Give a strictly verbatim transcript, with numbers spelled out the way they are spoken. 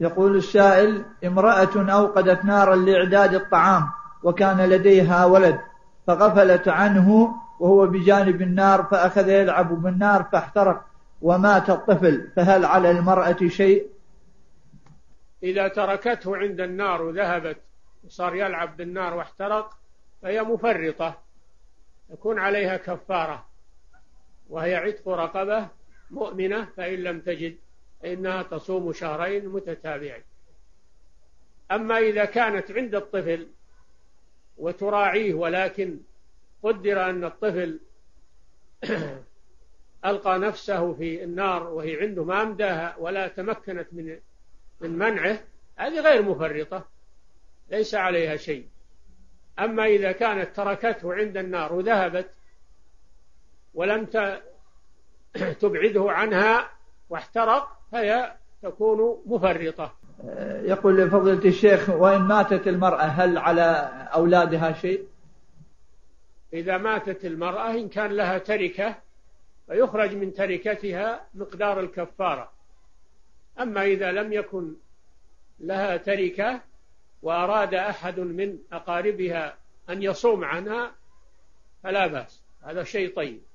يقول السائل: امرأة أوقدت نارا لإعداد الطعام وكان لديها ولد فغفلت عنه وهو بجانب النار فأخذ يلعب بالنار فاحترق ومات الطفل، فهل على المرأة شيء؟ إذا تركته عند النار وذهبت وصار يلعب بالنار واحترق فهي مفرطة، يكون عليها كفارة، وهي عتق رقبة مؤمنة، فإن لم تجد فإنها تصوم شهرين متتابعين. أما إذا كانت عند الطفل وتراعيه ولكن قدر أن الطفل ألقى نفسه في النار وهي عنده ما أمداها ولا تمكنت من من منعه، هذه غير مفرطة، ليس عليها شيء. أما إذا كانت تركته عند النار وذهبت ولم تبعده عنها واحترق فهي تكون مفرطة. يقول لفضيلة الشيخ: وإن ماتت المرأة هل على أولادها شيء؟ إذا ماتت المرأة إن كان لها تركة فيخرج من تركتها مقدار الكفارة، أما إذا لم يكن لها تركة وأراد أحد من أقاربها أن يصوم عنها فلا بأس، هذا شيء طيب.